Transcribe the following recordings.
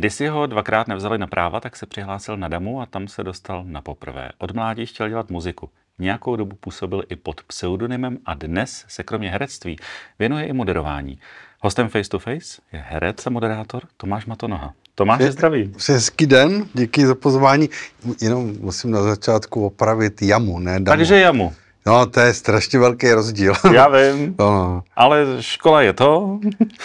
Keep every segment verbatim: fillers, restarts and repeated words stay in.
Když si ho dvakrát nevzali na práva, tak se přihlásil na DAMU a tam se dostal na poprvé. Od mládí chtěl dělat muziku. Nějakou dobu působil i pod pseudonymem a dnes se kromě herectví věnuje i moderování. Hostem Face to Face je herec a moderátor Tomáš Matonoha. Tomáš, je zdravý. Hezký den, díky za pozvání. Jenom musím na začátku opravit JAMU, ne DAMU. Takže JAMU. No, to je strašně velký rozdíl. Já vím, no. Ale škola je to.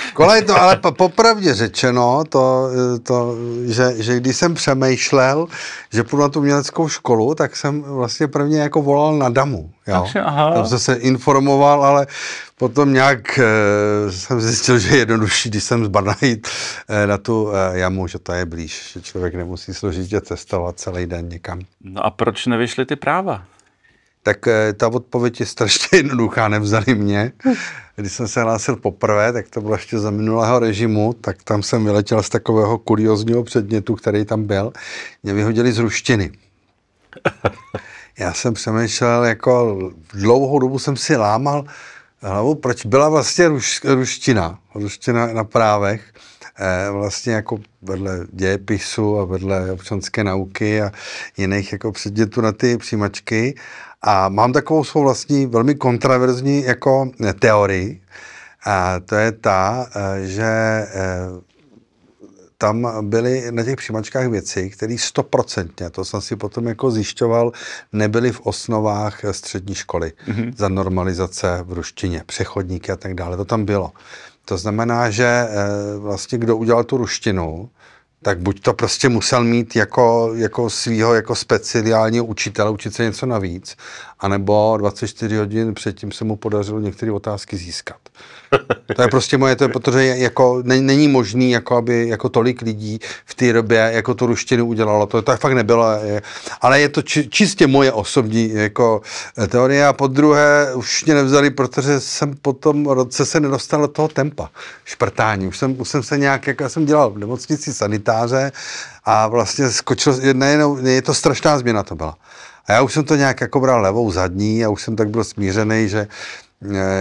Škola je to, ale popravdě řečeno, to, to, že, že když jsem přemýšlel, že půjdu na tu uměleckou školu, tak jsem vlastně prvně jako volal na DAMU. Jo? Takže, aha. Tam jsem se informoval, ale potom nějak e, jsem zjistil, že je jednodušší, když jsem z Brna jít e, na tu e, JAMU, že to je blíž, že člověk nemusí složitě cestovat celý den někam. No a proč nevyšly ty práva? Tak ta odpověď je strašně jednoduchá, nevzali mě. Když jsem se hlásil poprvé, tak to bylo ještě za minulého režimu, tak tam jsem vyletěl z takového kuriózního předmětu, který tam byl. Mě vyhodili z ruštiny. Já jsem přemýšlel, jako dlouhou dobu jsem si lámal hlavu, proč byla vlastně ruš, ruština, ruština na právech. Vlastně jako vedle dějepisu a vedle občanské nauky a jiných jako předmětů na ty přijímačky. A mám takovou svou vlastní velmi kontraverzní jako teorii. A to je ta, že tam byly na těch přijímačkách věci, které stoprocentně, to jsem si potom jako zjišťoval, nebyly v osnovách střední školy. Mm-hmm. Za normalizace v ruštině, přechodníky a tak dále, to tam bylo. To znamená, že vlastně kdo udělal tu ruštinu, tak buď to prostě musel mít jako, jako svýho jako speciálního učitele, učit se něco navíc, anebo dvacet čtyři hodin předtím se mu podařilo některé otázky získat. To je prostě moje, to je, protože jako, ne, není možný, jako, aby jako tolik lidí v té době jako tu ruštinu udělalo. To, to fakt nebylo, je, ale je to či, čistě moje osobní jako, teorie. A podruhé už mě nevzali, protože jsem potom roce se nedostal do toho tempa šprtání. Už jsem, už jsem se nějak, jako já jsem dělal v nemocnici sanitáře a vlastně skočil, nejenom, je to strašná změna to byla. A já už jsem to nějak jako bral levou zadní a už jsem tak byl smířený, že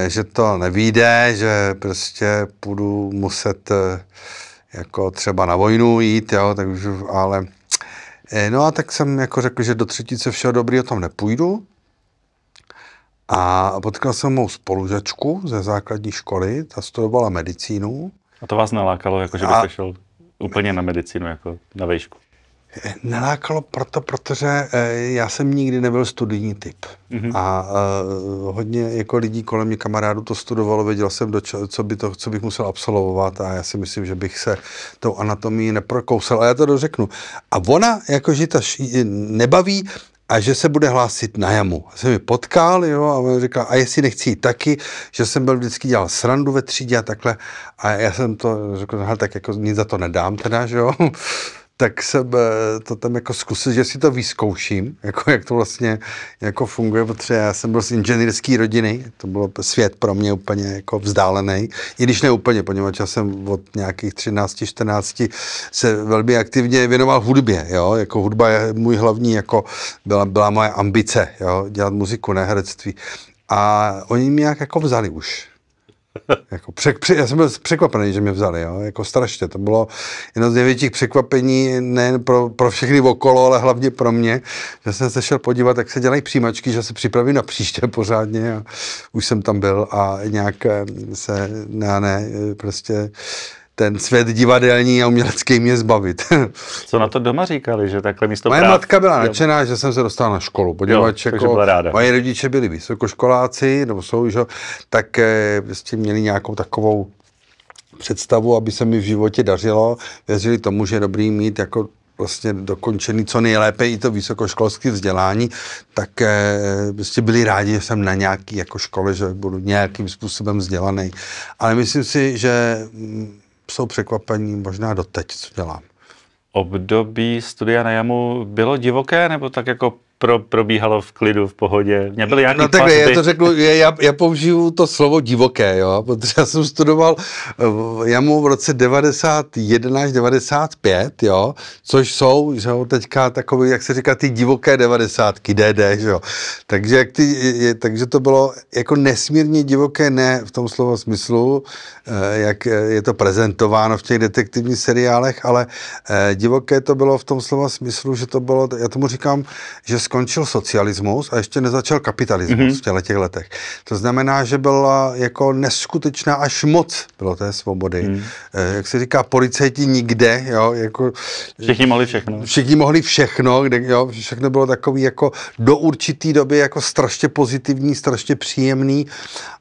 že to nevyjde, že prostě půjdu muset jako třeba na vojnu jít, jo, takže, ale no a tak jsem jako řekl, že do třetice všeho dobrýho tam nepůjdu a potkal jsem mou spolužačku ze základní školy, ta studovala medicínu. A to vás nalákalo, jako že byste šel úplně na medicínu, jako na vejšku? Nelákalo proto, protože já jsem nikdy nebyl studijní typ. Mm-hmm. A uh, hodně jako lidí kolem mě kamarádů to studovalo, věděl jsem, do čo, co, by to, co bych musel absolvovat a já si myslím, že bych se tou anatomii neprokousal. A já to dořeknu. A ona, jakože ta ši, nebaví a že se bude hlásit na JAMU. Já jsem ji potkal, jo, a ona říkala, a jestli nechci jít taky, že jsem byl vždycky dělal srandu ve třídě a takhle. A já jsem to řekl, tak jako nic za to nedám teda, že jo. Tak jsem to tam jako zkusil, že si to vyzkouším, jako jak to vlastně jako funguje, protože já jsem byl z inženýrské rodiny, to bylo svět pro mě úplně jako vzdálený, i když ne úplně, poněvadž já jsem od nějakých třinácti, čtrnácti se velmi aktivně věnoval hudbě, jo, jako hudba je můj hlavní, jako byla, byla moje ambice, jo, dělat muziku, ne herectví. A oni mě nějak jako vzali už. Jako přek, při, já jsem byl překvapený, že mě vzali, jo? Jako strašně. To bylo jedno z největších překvapení nejen pro, pro všechny okolo, ale hlavně pro mě, že jsem se šel podívat, jak se dělají přijímačky, že se připravím na příště pořádně a už jsem tam byl a nějak se, ne, ne, prostě ten svět divadelní a umělecký mě zbavit. Co na to doma říkali, že takhle místo moje práv... matka byla nadšená, že jsem se dostal na školu, podívat, jako moje rodiče byli vysokoškoláci, nebo jsou, že, tak e, vlastně měli nějakou takovou představu, aby se mi v životě dařilo, věřili tomu, že je dobrý mít jako vlastně dokončený co nejlépe i to vysokoškolské vzdělání, tak e, prostě byli rádi, že jsem na nějaký jako škole, že budu nějakým způsobem vzdělaný. Ale myslím si, že jsou překvapení možná doteď, co dělám. Období studia na JAMU bylo divoké, nebo tak jako pro, probíhalo v klidu, v pohodě? Nebyly nějaký no takhle, já to řeknu, já, já použiju to slovo divoké, jo, protože já jsem studoval JAMU v roce devadesát jedna až devadesát pět, jo, což jsou, že jo, teďka takový, jak se říká, ty divoké devadesátky, D D, že jo. Takže, jak ty, takže to bylo jako nesmírně divoké, ne v tom slova smyslu, jak je to prezentováno v těch detektivních seriálech, ale divoké to bylo v tom slova smyslu, že to bylo, já tomu říkám, že skončil socialismus a ještě nezačal kapitalismus mm-hmm. v těchto těch letech. To znamená, že byla jako neskutečná až moc bylo té svobody. Mm. Jak se říká, policajti nikde, jo, jako... Všichni mohli všechno. Všichni mohli všechno, kde, jo, všechno bylo takový jako do určitý doby jako strašně pozitivní, strašně příjemný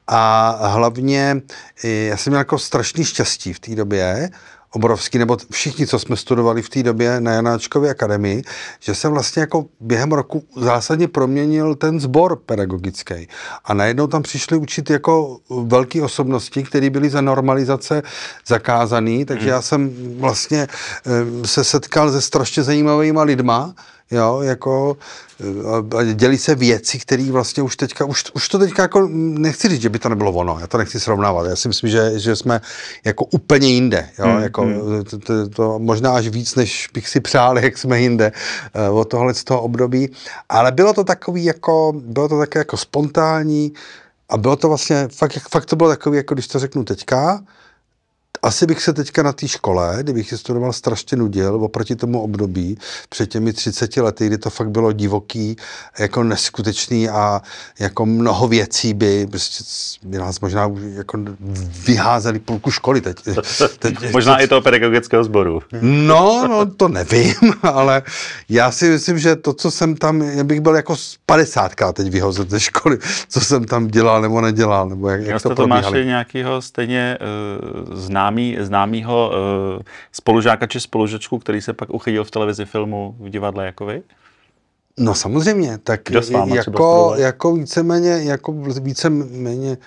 a hlavně já jsem měl jako strašný štěstí v té době, obrovský, nebo všichni, co jsme studovali v té době na Janáčkově akademii, že jsem vlastně jako během roku zásadně proměnil ten sbor pedagogický. A najednou tam přišli učit jako velké osobnosti, které byly za normalizace zakázané, takže já jsem vlastně se setkal se strašně zajímavýma lidma, jo, jako dělí se věci, které vlastně už teďka, už, už to teďka jako, nechci říct, že by to nebylo ono, já to nechci srovnávat, já si myslím, že, že jsme jako úplně jinde, jo, mm, jako mm. To, to, to možná až víc, než bych si přál, jak jsme jinde uh, od tohle z toho období, ale bylo to takový jako, bylo to také jako spontánní a bylo to vlastně, fakt, fakt to bylo takový, jako když to řeknu teďka, asi bych se teďka na té škole, kdybych ji studoval, strašně nudil oproti tomu období před těmi třiceti lety, kdy to fakt bylo divoký, jako neskutečný a jako mnoho věcí by, prostě, by nás možná jako vyházeli půlku školy teď. teď možná teď, i toho pedagogického sboru. No, no, to nevím, ale já si myslím, že to, co jsem tam, já bych byl jako padesátkrát teď vyhozen ze školy, co jsem tam dělal nebo nedělal, nebo jak, jak to probíhali. Máš nějakého stejně uh, známého známýho uh, spolužáka či spolužačku, který se pak uchytil v televizi, filmu, v divadle jako vy? No samozřejmě, tak jako, jako víceméně, jako víceméně,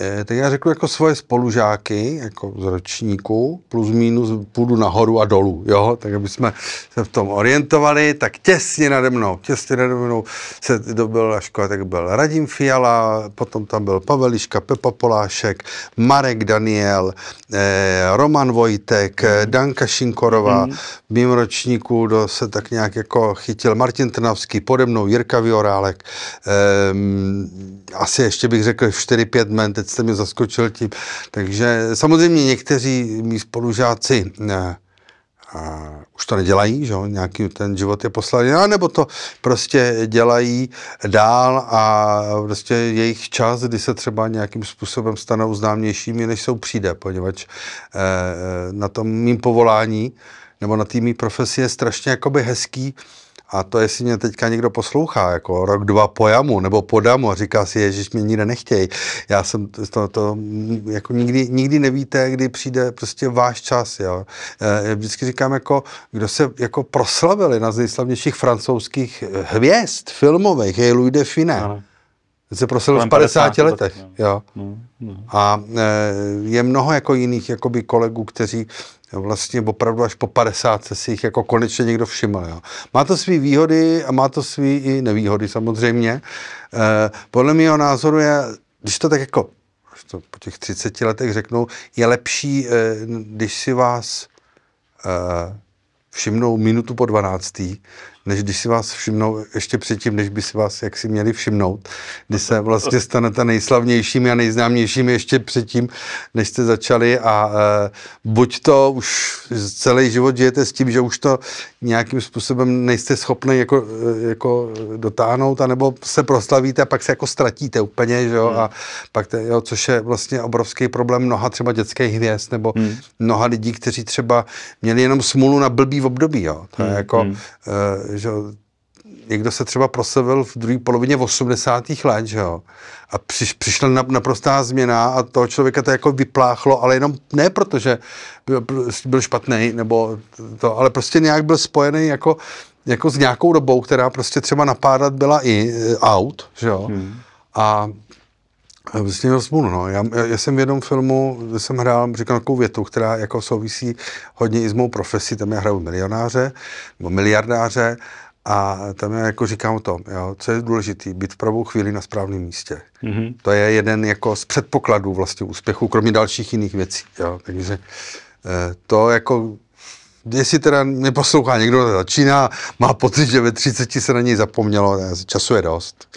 eh, tak já řeknu jako svoje spolužáky, jako z ročníku, plus minus půjdu nahoru a dolů, jo, tak aby jsme se v tom orientovali, tak těsně nade mnou, těsně nade mnou se dobil na škole, tak byl Radim Fiala, potom tam byl Paveliška, Pepa Polášek, Marek Daniel, eh, Roman Vojtek, eh, Danka Šinkorová, mm. v mým ročníku do se tak nějak jako chytil Martin Trnavský, pode mnou Jirka Viorálek, eh, asi ještě bych řekl čtyři pět men, teď jste mě zaskočil tím. Takže samozřejmě někteří mý spolužáci ne, a už to nedělají, že jo, nějaký ten život je poslali, a nebo to prostě dělají dál a prostě jejich čas, kdy se třeba nějakým způsobem stanou známějšími, než jsou přijde, poněvadž eh, na tom mým povolání nebo na té mý profesi je strašně jakoby hezký. A to, jestli mě teďka někdo poslouchá, jako rok, dva po JAMU nebo po DAMU a říká si, ježiš, mě nikde nechtěj. Já jsem to, to jako nikdy, nikdy nevíte, kdy přijde prostě váš čas, jo. Já vždycky říkám, jako, kdo se jako proslavil, jedna z nejslavnějších francouzských hvězd filmových, je Louis de Funès. Se proslavil v padesáti letech, jo. No, no. A je mnoho jako jiných jakoby kolegů, kteří vlastně opravdu až po padesátce si jich jako konečně někdo všiml. Jo. Má to svý výhody a má to svý i nevýhody samozřejmě. Eh, podle mého názoru je, když to tak jako to po těch třiceti letech řeknou, je lepší, eh, když si vás eh, všimnou minutu po dvanáctý, než když si vás všimnou ještě předtím, než by si vás jaksi měli všimnout, kdy se vlastně stanete nejslavnějšími a nejznámějšími ještě předtím, než jste začali a e, buď to už celý život žijete s tím, že už to nějakým způsobem nejste schopni jako, jako dotáhnout, anebo se proslavíte a pak se jako ztratíte úplně, že jo, hmm. a pak te, jo, což je vlastně obrovský problém mnoha třeba dětských hvězd, nebo hmm. mnoha lidí, kteří třeba měli jenom smůlu na blbý období, jo, to je hmm. jako e, že někdo se třeba proslavil v druhé polovině osmdesátých let, že jo, a přiš, přišla naprostá změna a toho člověka to jako vypláchlo, ale jenom ne proto, že byl, byl špatný, nebo to, ale prostě nějak byl spojený jako, jako s nějakou dobou, která prostě třeba napádat byla i out, že jo, hmm. a vlastně měl smůlu, no. Já, já jsem v jednom filmu, kde jsem hrál, říkám takovou větu, která jako souvisí hodně i s mou profesí, tam já hraju milionáře, nebo miliardáře A tam já jako říkám o tom, jo, co je důležité, být v pravou chvíli na správném místě. Mm-hmm. To je jeden jako z předpokladů vlastně úspěchu, kromě dalších jiných věcí. Jo. Takže to jako, jestli teda neposlouchá někdo, začíná, má pocit, že ve třiceti se na něj zapomnělo, času je dost.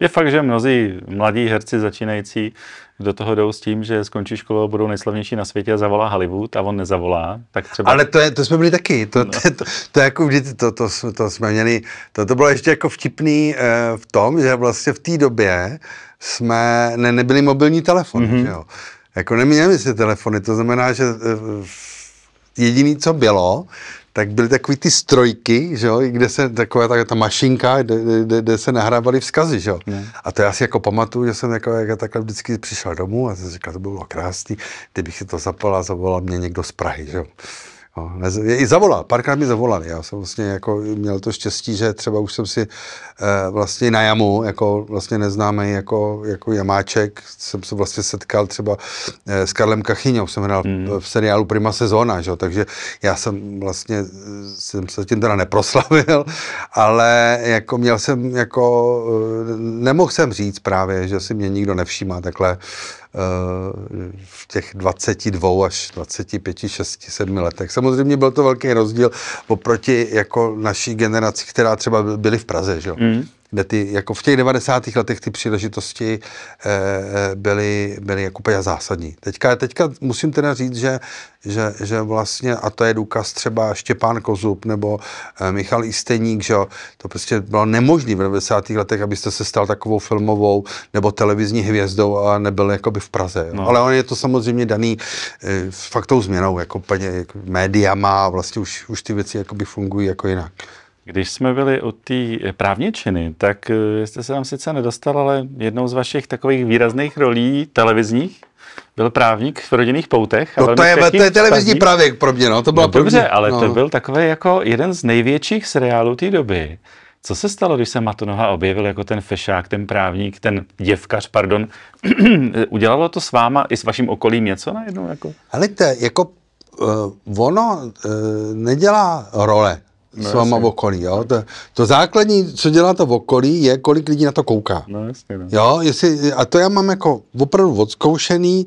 Je fakt, že mnozí mladí herci začínající do toho jdou s tím, že skončí školu a budou nejslavnější na světě a zavolá Hollywood a on nezavolá, tak třeba... Ale to, je, to jsme byli taky, to, no. to, to, to jako vždycky, to, to, to, to jsme měli, to, to bylo ještě jako vtipný e, v tom, že vlastně v té době jsme ne, nebyli mobilní telefony, mm-hmm. že jo. Jako neměli si telefony, to znamená, že e, jediný, co bylo, tak byly takový ty strojky, že jo, kde se taková, taková ta mašinka, kde, kde, kde se nahrávaly vzkazy, že jo. Ne. A to já si jako pamatuju, že jsem jako, jak takhle vždycky přišel domů a jsem říkal, to bylo krásný, kdybych si to zapal a zavolal mě někdo z Prahy, že jo. No, i zavolal, párkrát mi zavolali, já jsem vlastně jako měl to štěstí, že třeba už jsem si e, vlastně na JAMU, jako vlastně neznámý jako, jako jamáček, jsem se vlastně setkal třeba e, s Karlem Kachyňou, jsem hrál mm. v, v seriálu Prima sezona, že? Takže já jsem vlastně, jsem se tím teda neproslavil, ale jako měl jsem jako, nemohl jsem říct právě, že si mě nikdo nevšímá takhle, v těch dvaceti dvou až dvaceti pěti, šesti, sedmi letech. Samozřejmě byl to velký rozdíl oproti jako naší generaci, která třeba byly v Praze, že jo? Mm. Kde ty, jako v těch devadesátých letech ty příležitosti e, byly, byly jako úplně zásadní. Teďka, teďka musím teda říct, že, že, že vlastně, a to je důkaz třeba Štěpán Kozub nebo e, Michal Isteník, že jo, to prostě bylo nemožné v devadesátých letech, abyste se stal takovou filmovou nebo televizní hvězdou a nebyl jakoby v Praze. No. Ale on je to samozřejmě daný e, fakt tou změnou, jako paně, médiama a vlastně už, už ty věci jakoby fungují jako jinak. Když jsme byli u té právničiny, tak jste se tam sice nedostal, ale jednou z vašich takových výrazných rolí televizních byl právník v Rodinných poutech. No to je, to je televizní právník pro mě, no. To byla no dobře, mě, ale no. To byl takový jako jeden z největších seriálů té doby. Co se stalo, když se Matonoha objevil jako ten fešák, ten právník, ten děvkař, pardon? Udělalo to s váma i s vaším okolím něco najednou? Jako? Ale to jako uh, ono uh, nedělá role. S váma v okolí, jo. To, to základní, co dělá to v okolí, je, kolik lidí na to kouká. No, jasně, no. Jo, jestli, a to já mám jako opravdu odzkoušený.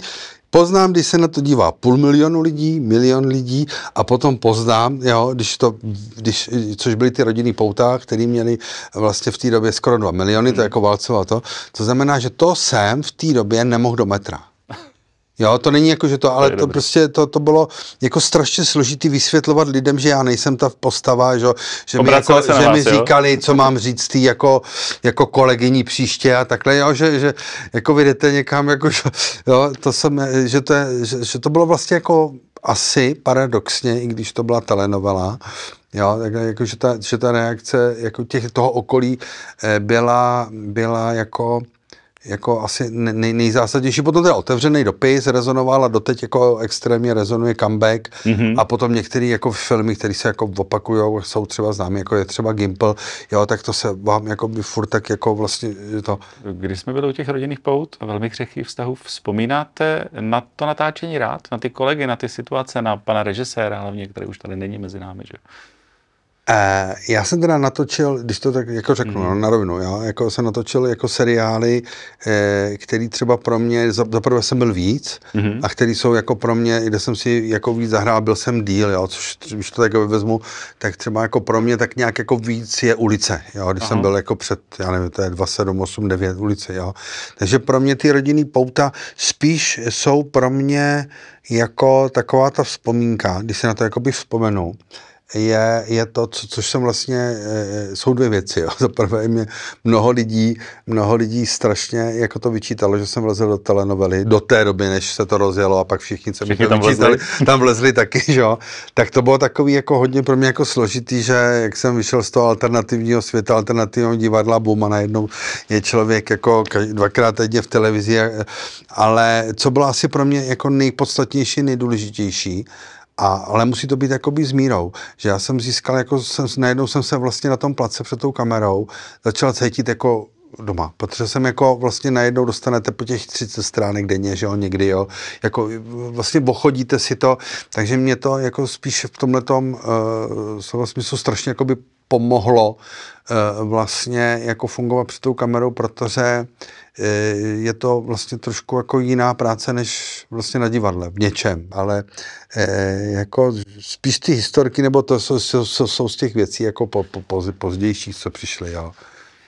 Poznám, když se na to dívá půl milionu lidí, milion lidí a potom poznám, jo, když to, když, což byly ty Rodinný pouta, který měli vlastně v té době skoro dva miliony, hmm. to jako Válcová to. To znamená, že to jsem v té době nemohl do metra. Jo, to není jako, že to, ale to, to prostě, to, to bylo jako strašně složitý vysvětlovat lidem, že já nejsem ta postava, že, že mi, jako, že vás, mi říkali, co mám říct tý jako, jako kolegyní příště a takhle, jo, že, že jako vy jdete někam, jako, jo, to jsem, že to, je, že, že to bylo vlastně jako asi paradoxně, i když to byla telenovela, jo, tak jako, že ta, že ta reakce jako těch, toho okolí byla, byla jako... jako asi nej, nejzásadnější. Potom teda Otevřený dopis rezonoval a doteď jako extrémně rezonuje Comeback mm-hmm. a potom některé jako filmy, které se jako opakujou, jsou třeba známy, jako je třeba Gimpel, jo, tak to se vám jako by furt tak jako vlastně to. Když jsme byli u těch Rodinných pout a velmi křehkých vztahů, vzpomínáte na to natáčení rád? Na ty kolegy, na ty situace, na pana režiséra hlavně, který už tady není mezi námi, že? Já jsem teda natočil, když to tak jako řeknu, mm. na rovinu, jo, jako jsem natočil jako seriály, který třeba pro mě, zaprvé jsem byl víc, mm. a který jsou jako pro mě, kde jsem si jako víc zahrál, byl jsem díl, jo, což když to tak vezmu, tak třeba jako pro mě tak nějak jako víc je Ulice, jo, když Aha. jsem byl jako před, já nevím, to je dva sedm osm devět Ulice, jo. Takže pro mě ty Rodinný pouta spíš jsou pro mě jako taková ta vzpomínka, když se na to jakoby vzpomenu, Je, je to, co, což jsem vlastně, e, jsou dvě věci, jo. Za prvé mě mnoho lidí, mnoho lidí strašně jako to vyčítalo, že jsem vlezl do telenovely, do té doby, než se to rozjelo a pak všichni se mi to vyčítali, vlezli. Tam vlezli taky, jo. Tak to bylo takový jako hodně pro mě jako složitý, že jak jsem vyšel z toho alternativního světa, alternativního divadla Buma, najednou je člověk jako dvakrát týdně v televizi, ale co bylo asi pro mě jako nejpodstatnější, nejdůležitější, A, ale musí to být jakoby s mírou, že já jsem získal, jako jsem, najednou jsem se vlastně na tom place před tou kamerou začal cítit jako doma, protože jsem jako vlastně najednou dostanete po těch třiceti stránek denně, že jo, někdy, jo, jako vlastně pochodíte si to, takže mě to jako spíš v tomhletom uh, slova smyslu strašně jakoby pomohlo vlastně jako fungovat před tou kamerou, protože je to vlastně trošku jako jiná práce než vlastně na divadle, v něčem, ale jako spíš ty historky, nebo to jsou, jsou, jsou z těch věcí jako po, po, pozdějších, co přišly, jo.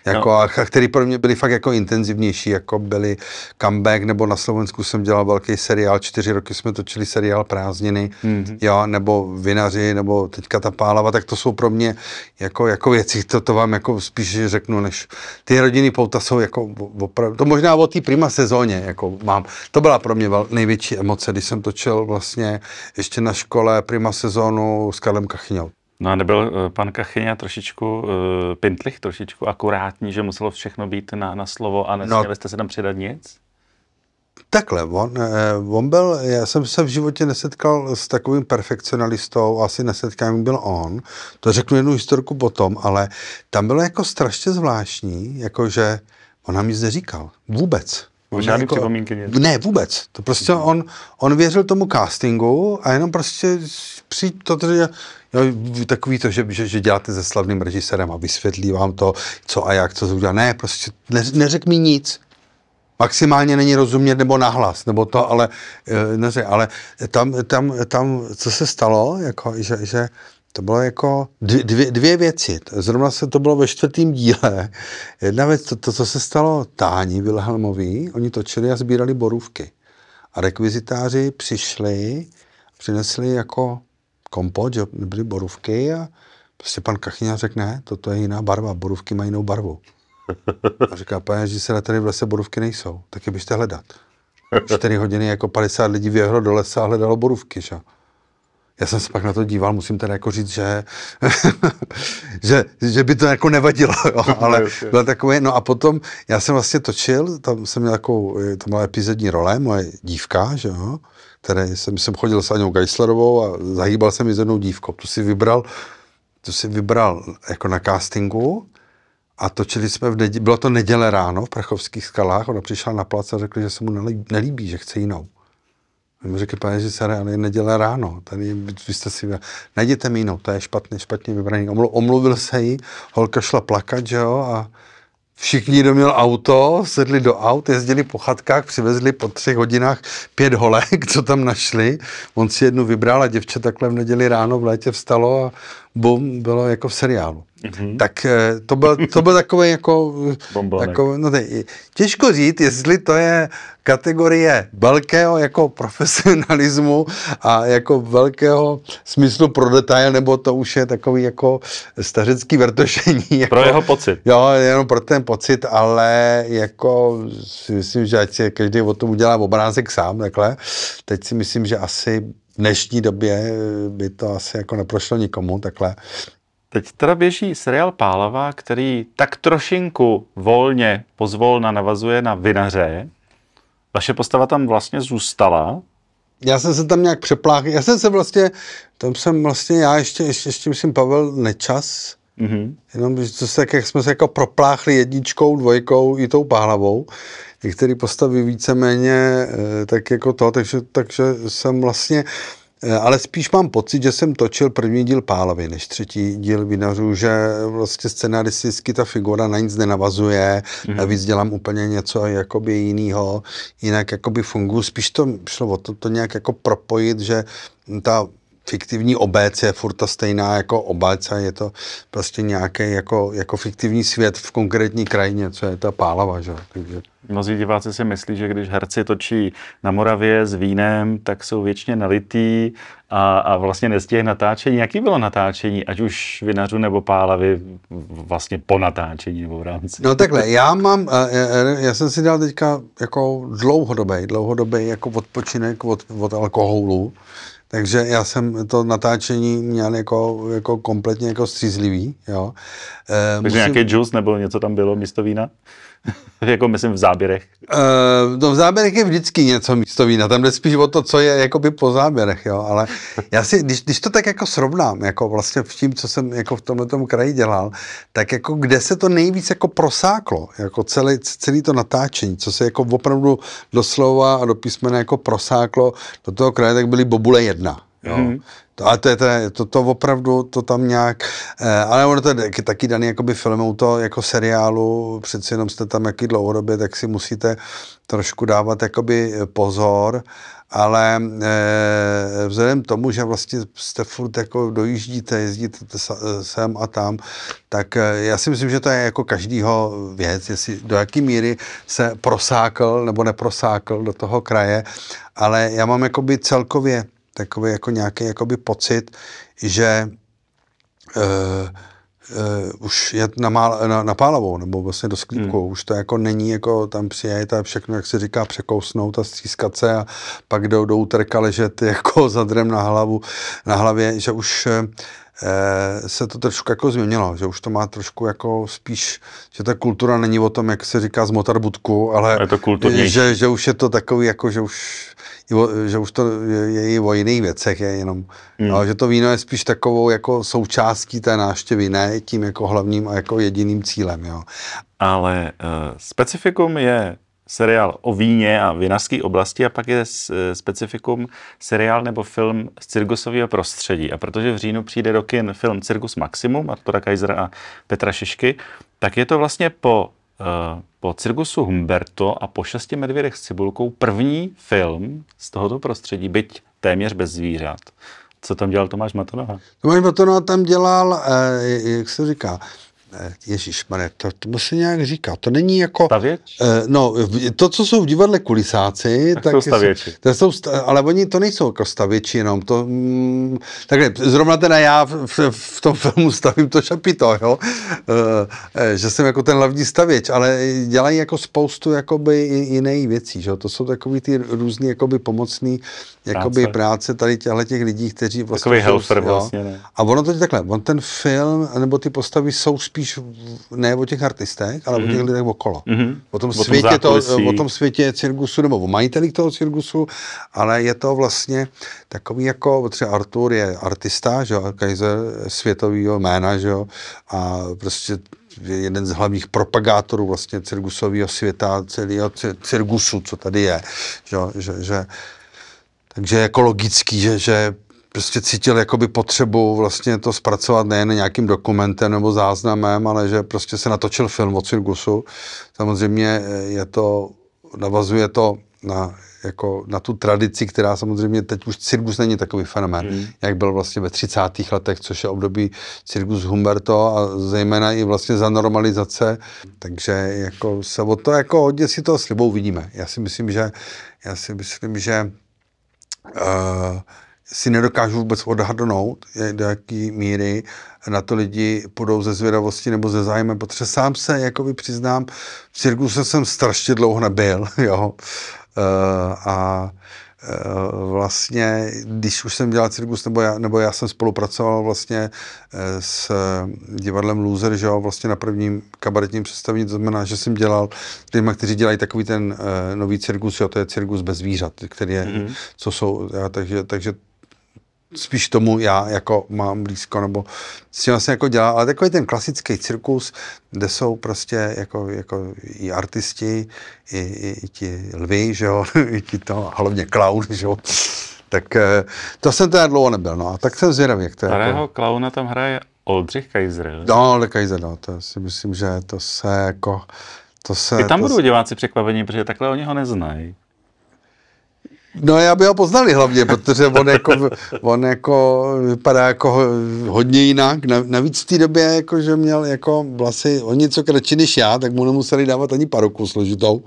Jako, no. A který pro mě byly fakt jako intenzivnější, jako byly comeback, nebo na Slovensku jsem dělal velký seriál, čtyři roky jsme točili seriál Prázdniny, mm-hmm. jo, nebo Vinaři, nebo teďka ta Pálava, tak to jsou pro mě jako, jako věci, to, to vám jako spíš řeknu, než ty Rodinné pouta jsou jako opravdu, to možná o té Prima sezóně, jako mám, to byla pro mě vel, největší emoce, když jsem točil vlastně ještě na škole Prima sezónu s Karlem Kachyňou. No a nebyl pan Kachyňa trošičku uh, pintlich, trošičku akurátní, že muselo všechno být na, na slovo a nesměli no, jste se tam přidat nic? Takhle, on, on byl, já jsem se v životě nesetkal s takovým perfekcionalistou, asi nesetkám byl on, to řeknu jednu historku potom, ale tam bylo jako strašně zvláštní, jakože on nám nic neříkal, vůbec. Žádný jako, připomínky něco. Ne, vůbec. To prostě on, on věřil tomu castingu a jenom prostě přijít to, že no, takový to, že, že, že děláte se slavným režisérem a vysvětlí vám to, co a jak, co se udělá. Ne, prostě ne, neřek mi nic. Maximálně není rozumět nebo nahlas, nebo to, ale, neřek, ale tam, tam, tam, co se stalo, jako, že, že to bylo jako dvě, dvě věci. Zrovna se to bylo ve čtvrtém díle. Jedna věc, to, to co se stalo Táni Vilhelmový, oni točili a sbírali borůvky. A rekvizitáři přišli, přinesli jako kompot, že byly borůvky a prostě pan Kachyňa řekne, toto je jiná barva, borůvky mají jinou barvu. A říká, pane, že se tady v lese borůvky nejsou, tak je běžte hledat. čtyři hodiny jako padesát lidí vyjelo do lesa a hledalo borůvky, že? Já jsem se pak na to díval, musím teda jako říct, že, že, že by to jako nevadilo, jo, ale byl takový, no a potom já jsem vlastně točil, tam jsem měl takovou, to byla epizodní role, moje dívka, že jo, které jsem, jsem chodil s Anňou Geislerovou a zahýbal jsem ji s jednou dívkou, tu si vybral, tu si vybral jako na castingu a točili jsme, v neděli, bylo to neděle ráno v Prachovských skalách, ona přišla na plac a řekli, že se mu nelíbí, nelíbí že chce jinou. Oni řekli, pane režisére, ale je neděle ráno, tady vy jste si, najděte mi jinou, to je špatně, špatně vybraný. Omluvil se jí, holka šla plakat, že jo, a všichni, kdo měl auto, sedli do aut, jezdili po chatkách, přivezli po třech hodinách pět holek, co tam našli. On si jednu vybral a děvče takhle v neděli ráno v létě vstalo a bum, bylo jako v seriálu. Mm-hmm. Tak to byl, to byl takový jako... takový, no tady, těžko říct, jestli to je kategorie velkého jako profesionalismu a jako velkého smyslu pro detail, nebo to už je takový jako stařecký vrtošení. Jako, pro jeho pocit. Jo, jenom pro ten pocit, ale jako si myslím, že ať si každý o tom udělá obrázek sám, takhle. Teď si myslím, že asi v dnešní době by to asi jako neprošlo nikomu, takhle. Teď teda běží seriál Pálava, který tak trošinku volně pozvolna navazuje na Vinaře. Vaše postava tam vlastně zůstala. Já jsem se tam nějak přepláchl. Já jsem se vlastně, tam jsem vlastně, já ještě, ještě, ještě myslím Pavel Nečas, mm-hmm. jenom co se, jak jsme se jako propláchli jedničkou, dvojkou i tou Pálavou. Některé postavy víceméně tak jako to, takže, takže jsem vlastně... Ale spíš mám pocit, že jsem točil první díl Pálavy než třetí díl Vinařů, že vlastně scenaristicky ta figura na nic nenavazuje, mm-hmm. navíc dělám úplně něco jakoby jinýho, jinak jakoby funguji. Spíš to šlo o to, to nějak jako propojit, že ta fiktivní obec je furt ta stejná jako obec a je to prostě nějaký jako, jako fiktivní svět v konkrétní krajině, co je ta Pálava, že? Takže... Mnozí diváci si myslí, že když herci točí na Moravě s vínem, tak jsou věčně nalitý a, a vlastně nestíhají natáčení. Jaký bylo natáčení, ať už Vinařů nebo Pálavy, vlastně po natáčení nebo v rámci? No takhle, já mám, já, já jsem si dal teďka jako dlouhodobý, dlouhodobý jako odpočinek od, od alkoholu. Takže já jsem to natáčení měl jako, jako kompletně jako střízlivý, jo. E, Takže musím... nějaký džus nebo něco tam bylo místo vína? Jako myslím v záběrech. E, no v záběrech je vždycky něco místo vína, tam jde spíš o to, co je jakoby po záběrech, jo. Ale já si, když, když to tak jako srovnám, jako vlastně v tím, co jsem jako v tomhletom kraji dělal, tak jako kde se to nejvíc jako prosáklo, jako celý, celý to natáčení, co se jako opravdu doslova a do písmene jako prosáklo do toho kraje, tak byly Bobule jedna. Jo. Mm-hmm. To, a to je ten, to, to opravdu, to tam nějak, eh, ale ono to je taky daný jakoby filmou to jako seriálu, přeci jenom jste tam jaký dlouhodobě, tak si musíte trošku dávat jakoby pozor, ale eh, vzhledem k tomu, že vlastně jste furt jako dojíždíte, jezdíte sem a tam, tak eh, já si myslím, že to je jako každýho věc, jestli do jaký míry se prosákl nebo neprosákl do toho kraje, ale já mám jakoby celkově takový jako nějaký jakoby pocit, že uh, uh, už je na, Mál, na, na Pálavou, nebo vlastně do Sklípkou, hmm. už to jako není, jako tam přijet a všechno, jak se říká, překousnout a střískat se a pak jdou do úterka ležet jako zadrem na hlavu, na hlavě, že už uh, se to trošku jako změnilo, že už to má trošku jako spíš, že ta kultura není o tom, jak se říká, zmotat budku, ale je to kulturnější, že, že už je to takový, jako že už že už to je i o jiných věcech, je jenom, hmm. no, že to víno je spíš takovou jako součástí té návštěvy, ne tím jako hlavním a jako jediným cílem, jo. Ale uh, specifikum je seriál o víně a vinařské oblasti a pak je specifikum seriál nebo film z cirkusového prostředí. A protože v říjnu přijde do kin film Cirkus Maximum, Artura Kaisera a Petra Šišky, tak je to vlastně po po cirkusu Humberto a po Šesti medvědech s cibulkou první film z tohoto prostředí, byť téměř bez zvířat. Co tam dělal Tomáš Matonoha? Tomáš Matonoha tam dělal, eh, jak se říká, ježišmarja, to, to se nějak říká, to není jako... Stavěč? Eh, no, to, co jsou v divadle kulisáci, tak, tak jsou stavěči. Jsou, to jsou, ale oni to nejsou jako stavěči, jenom to... Mm, takhle, zrovna teda já v, v, v tom filmu stavím to šapito, jo? Eh, že jsem jako ten hlavní stavěč, ale dělají jako spoustu jakoby jiných věcí, že jo? To jsou takový ty různý jakoby pomocný jakoby práce, práce tady těchto těch lidí, kteří vlastně... Takový helper vlastně, ne? A ono to takhle, on ten film, nebo ty postavy jsou spíš ne o těch artistech, ale mm-hmm. o těch lidech okolo. Mm-hmm. O tom světě, to, o tom světě cirkusu, nebo o majiteli toho cirkusu, ale je to vlastně takový jako, třeba Artur je artista, že jo, Kaiser světovýho jména, že jo, a prostě jeden z hlavních propagátorů vlastně cirkusového světa, celého cirkusu, co tady je, že, že, že takže jako logický, že, že prostě cítil jakoby potřebu vlastně to zpracovat nejen nějakým dokumentem nebo záznamem, ale že prostě se natočil film o cirkusu. Samozřejmě je to, navazuje to na, jako na tu tradici, která samozřejmě teď už cirkus není takový fenomén, hmm. jak byl vlastně ve třicátých letech, což je období cirkus Humberto a zejména i vlastně za normalizace. Takže jako se o to jako hodně si toho slibou vidíme. Já si myslím, že já si myslím, že uh, si nedokážu vůbec odhadnout, do jaký míry na to lidi půjdou ze zvědavosti nebo ze zájmem, protože sám se, jakoby přiznám, v cirkuse jsem strašně dlouho nebyl, jo. E, a e, vlastně, když už jsem dělal cirkus, nebo já, nebo já jsem spolupracoval vlastně s divadlem Loser, že jo, vlastně na prvním kabaretním představení, to znamená, že jsem dělal lidma, kteří dělají takový ten e, nový cirkus, jo, to je cirkus bez zvířat, který je, mm-hmm. co jsou, já, takže, takže spíš tomu já jako mám blízko, nebo s tím vlastně jako dělám, ale takový ten klasický cirkus, kde jsou prostě jako, jako i artisti, i, i, i ti lvi, že jo, i ti to, hlavně klaun, že jo, tak to jsem teda dlouho nebyl, no a tak jsem zvědavý, jak to je. Starého jako... klauna tam hraje Oldřich Kaiser. No, ale Kaiser, no, to si myslím, že to se jako, to se... I tam to budou diváci překvapení, protože takhle oni ho neznají. No, já by ho poznali hlavně, protože on jako, on jako vypadá jako hodně jinak. Navíc v té době, jako, že měl jako vlasy o něco kratší než já, tak mu nemuseli dávat ani paruku složitou.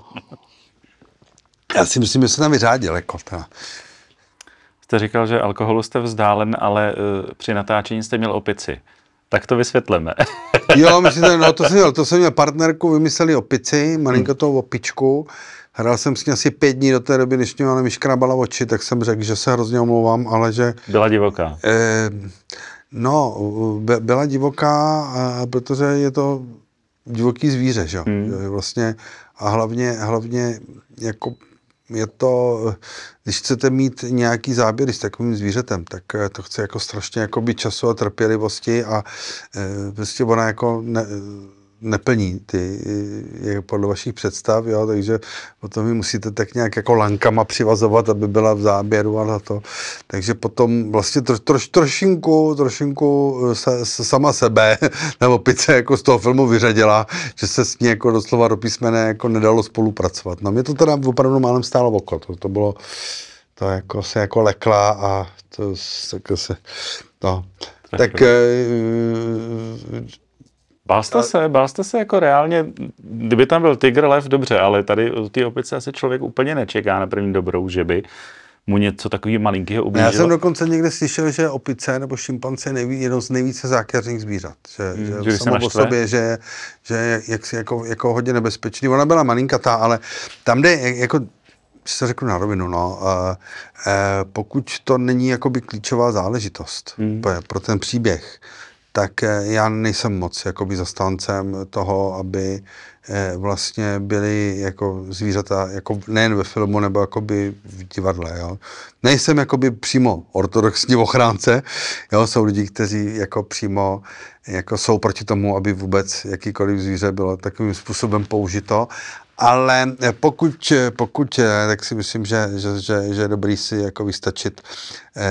Já si myslím, že se tam vyřádil. Jako ta. Jste říkal, že alkoholu jste vzdálen, ale uh, při natáčení jste měl opici. Tak to vysvětleme. Jo, myslím, no, to jsem měl, to jsem měl partnerku, vymysleli opici, malinko toho opičku. Hrál jsem s ní asi pět dní do té doby, než mě ale mi škrábala oči, tak jsem řekl, že se hrozně omlouvám, ale že... Byla divoká. E, no, be, byla divoká, a, protože je to divoký zvíře, že jo. Hmm. Vlastně a hlavně, hlavně jako je to, když chcete mít nějaký záběry s takovým zvířetem, tak to chce jako strašně jako být času a trpělivosti a e, prostě ona jako... Ne, neplní ty, podle vašich představ, jo, takže potom vy musíte tak nějak jako lankama přivazovat, aby byla v záběru a na to. Takže potom vlastně troš, troš, trošinku, trošinku se, sama sebe na opice jako z toho filmu vyřadila, že se s ní jako doslova do písmene jako nedalo spolupracovat. No mě to teda opravdu málem stálo oko, to, to bylo, to jako se jako lekla a to jako se, no. Tak... tak Bál jste se, bál jste se jako reálně, kdyby tam byl tygr, lev, dobře, ale tady u té opice asi člověk úplně nečeká na první dobrou, že by mu něco takový malinkýho ublížilo. Já jsem dokonce někde slyšel, že opice nebo šimpanze je jedno z nejvíce zákeřných zvířat. Že, hmm, že, že samo o sobě, že, že jak, jako, jako hodně nebezpečný. Ona byla malinkatá, ale tam jde jako... se řeknu na rovinu, no, eh, eh, pokud to není jakoby klíčová záležitost mm. pro ten příběh, tak eh, já nejsem moc jakoby zastáncem toho, aby eh, vlastně byly jako zvířata jako nejen ve filmu nebo jakoby v divadle, jo. Nejsem jakoby přímo ortodoxní ochránce, jo, jsou lidi, kteří jako přímo jako jsou proti tomu, aby vůbec jakýkoliv zvíře bylo takovým způsobem použito. Ale pokud, pokud, tak si myslím, že, že, že, že je dobrý si jako vystačit,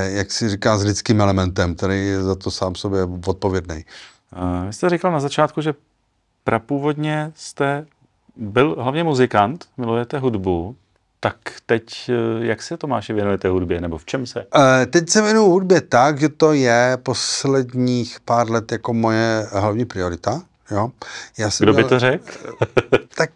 jak si říká, s lidským elementem, který je za to sám sobě odpovědný. Vy jste říkal na začátku, že prapůvodně jste byl hlavně muzikant, milujete hudbu. Tak teď, jak se, Tomáši, věnujete hudbě, nebo v čem se? Teď se věnuju hudbě tak, že to je posledních pár let jako moje hlavní priorita. Jo? Já jsem Kdo by měl, to řekl? Tak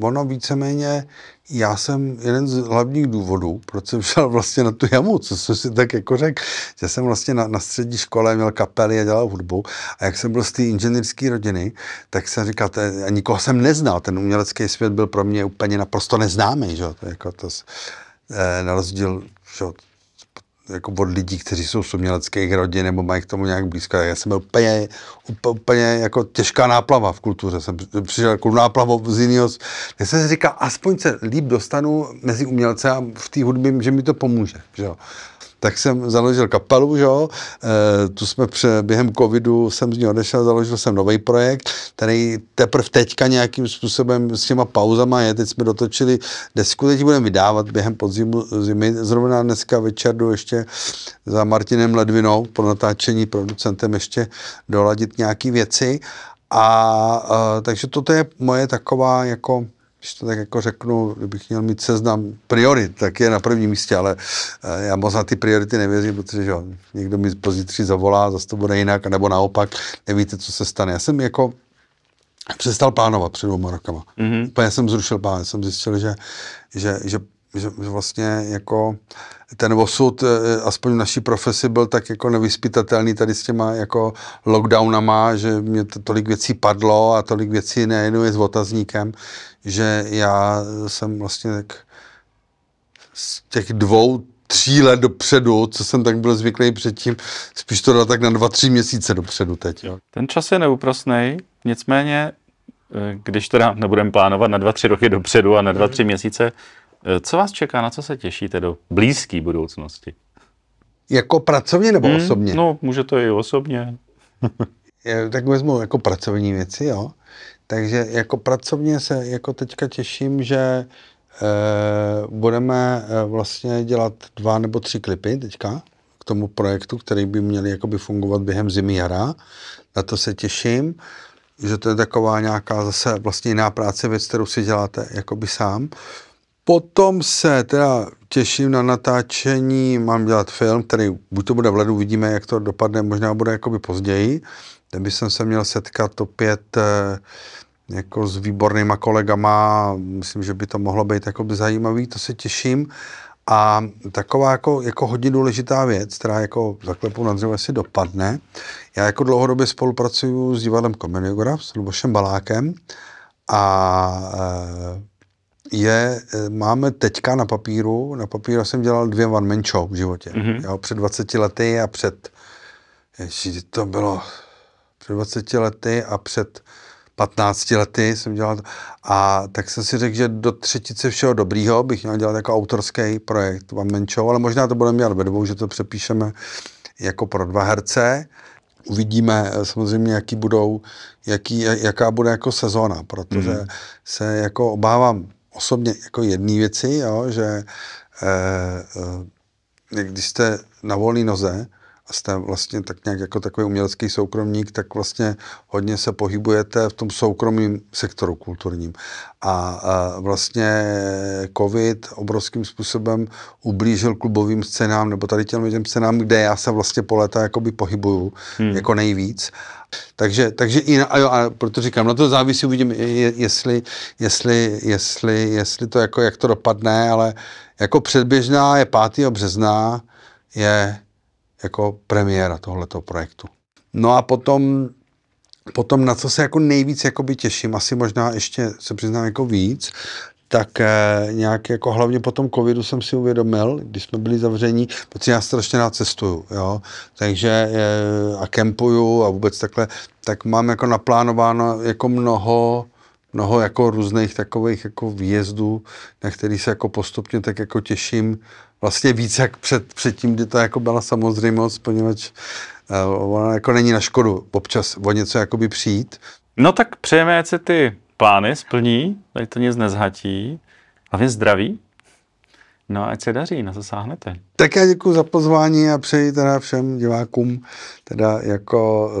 ono víceméně, já jsem jeden z hlavních důvodů, proč jsem šel vlastně na tu JAMU, co jsem si tak jako řekl, že jsem vlastně na, na střední škole měl kapely a dělal hudbu a jak jsem byl z té inženýrské rodiny, tak jsem říkal, to je, a nikoho jsem neznal, ten umělecký svět byl pro mě úplně naprosto neznámý, že? To jako to, eh, na rozdíl, že? Jako od lidí, kteří jsou z uměleckých rodin nebo mají k tomu nějak blízko. Já jsem byl úplně, úplně jako těžká náplava v kultuře. Jsem přišel jako náplavou z jiného. Já jsem si říkal, aspoň se líp dostanu mezi umělce a v té hudbě, že mi to pomůže. Že jo. Tak jsem založil kapelu, že jo. E, tu jsme pře, během covidu jsem z ní odešel, založil jsem nový projekt, který teprve teďka nějakým způsobem s těma pauzama je. Teď jsme dotočili desku, teď budeme vydávat během podzimu zimy. Zrovna dneska večer jdu ještě za Martinem Ledvinou po natáčení producentem ještě doladit nějaké věci. A e, takže toto je moje taková jako... Když to tak jako řeknu, kdybych měl mít seznam priorit, tak je na prvním místě, ale já moc na ty priority nevěřím, protože že, někdo mi pozítří zavolá, zase to bude jinak, nebo naopak, nevíte, co se stane. Já jsem jako přestal plánovat před dvěma rokama. Mm-hmm. Já jsem zrušil plán, jsem zjistil, že, že, že, že, že vlastně jako ten osud, aspoň v naší profesi, byl tak jako nevyspytatelný tady s těma jako lockdownama, že mě to, tolik věcí padlo a tolik věcí nejenuje s otazníkem, že já jsem vlastně tak z těch dvou, tří let dopředu, co jsem tak byl zvyklý předtím, spíš to dal tak na dva, tři měsíce dopředu teď. Jo. Ten čas je neúprosnej, nicméně, když teda nebudeme plánovat na dva, tři roky dopředu a na dva, tři měsíce, co vás čeká, na co se těšíte do blízké budoucnosti? Jako pracovně nebo hmm, osobně? No, může to i osobně. Tak vezmu jako pracovní věci, jo. Takže jako pracovně se jako teďka těším, že e, budeme vlastně dělat dva nebo tři klipy teďka k tomu projektu, který by měly jakoby fungovat během zimy jara. Na to se těším, že to je taková nějaká zase vlastně jiná práce, věc, kterou si děláte jakoby sám. Potom se teda těším na natáčení, mám dělat film, který buď to bude v lednu, vidíme, jak to dopadne, možná bude jakoby později. Ten bych jsem se měl setkat opět jako s výbornýma kolegama, myslím, že by to mohlo být jakoby zajímavý, to se těším. A taková jako, jako hodně důležitá věc, která jako zaklepu na dřevo, jestli dopadne. Já jako dlouhodobě spolupracuju s divadlem Komediograf, s Lubošem Balákem a je, máme teďka na papíru, na papíru jsem dělal dvě one-man show v životě, mm-hmm. jo, před dvaceti lety a před, ježi, to bylo před dvaceti lety a před patnácti lety jsem dělal a tak jsem si řekl, že do třetice všeho dobrýho bych měl dělat jako autorský projekt one-man show, ale možná to budeme dělat ve dvou, že to přepíšeme jako pro dva herce. Uvidíme samozřejmě, jaký budou, jaký, jaká bude jako sezóna, protože mm. se jako obávám osobně jako jedné věci, jo, že eh, když jste na volné noze a jste vlastně tak nějak jako takový umělecký soukromník, tak vlastně hodně se pohybujete v tom soukromém sektoru kulturním. A eh, vlastně covid obrovským způsobem ublížil klubovým scénám, nebo tady těm lidem scénám, kde já se vlastně po léta jakoby pohybuju hmm. jako nejvíc. Takže, takže i na, a jo, a proto říkám, na to závisí, uvidím, je, jestli, jestli, jestli, jestli to jako, jak to dopadne, ale jako předběžná je pátého března, je jako premiéra tohoto projektu. No a potom, potom na co se jako nejvíc jakoby těším, asi možná ještě se přiznám jako víc, tak eh, nějak jako hlavně po tom covidu jsem si uvědomil, když jsme byli zavření, protože já strašně rád cestuju, jo, takže eh, a kempuju a vůbec takhle, tak mám jako naplánováno jako mnoho, mnoho jako různých takových jako výjezdů, na který se jako postupně tak jako těším, vlastně víc jak před, před tím, kdy to jako byla samozřejmost, poněvadž eh, ona jako není na škodu občas o něco jakoby přijít. No tak přejeme, ať se ty plány splní, tady to nic nezhatí, hlavně zdraví. No ať se daří, na co sáhnete. Tak já děkuji za pozvání a přeji teda všem divákům teda jako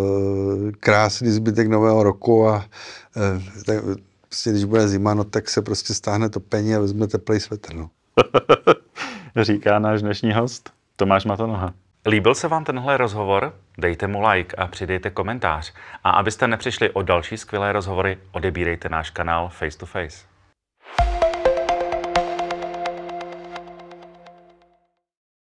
e, krásný zbytek nového roku a e, tak, prostě, když bude zima, no tak se prostě stáhne topení a vezme teplej svetr. No. Říká náš dnešní host Tomáš Matonoha. Líbil se vám tenhle rozhovor? Dejte mu like a přidejte komentář. A abyste nepřišli o další skvělé rozhovory, odebírejte náš kanál Face to Face.